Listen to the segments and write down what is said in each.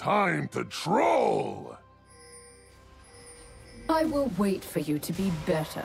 Time to troll! I will wait for you to be better.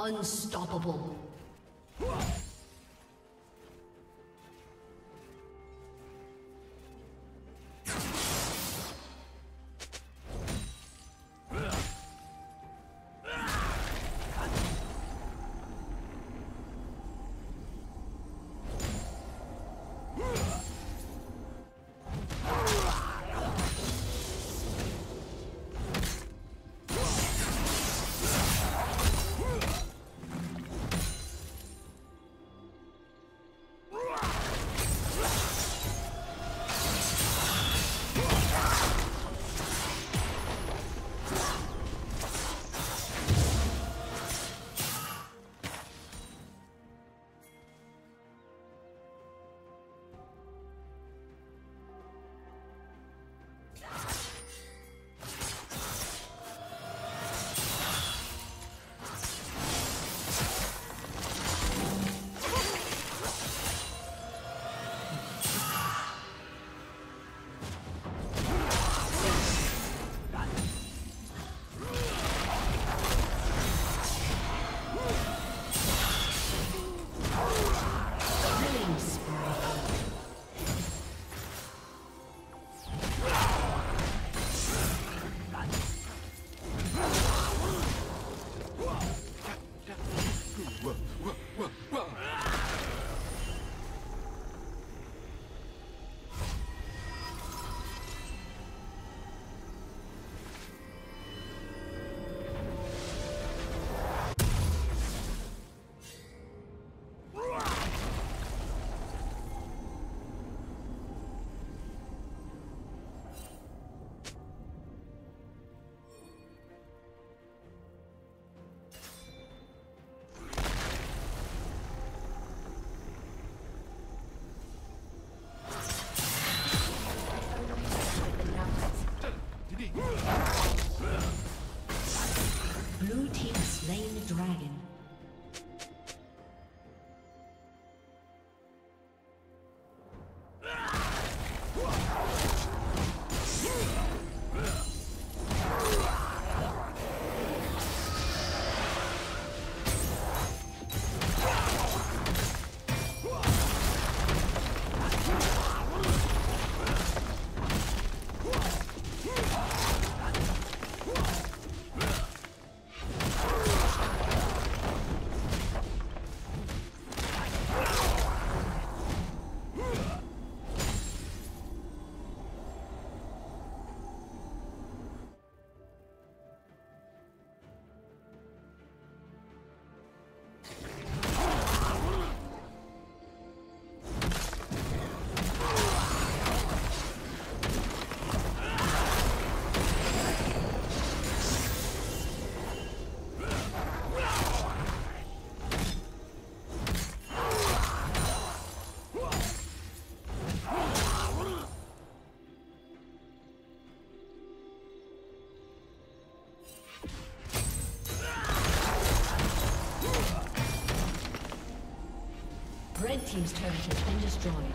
Unstoppable. Red team's turret has been destroyed.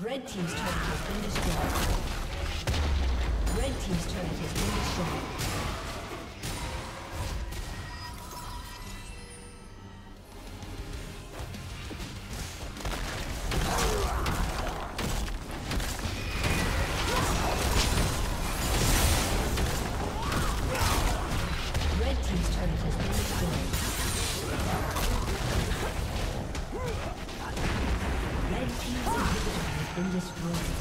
Red team's turret has been destroyed. Red team's turret has been destroyed. Red team's turret has been destroyed. Red team's inhibitor has been destroyed.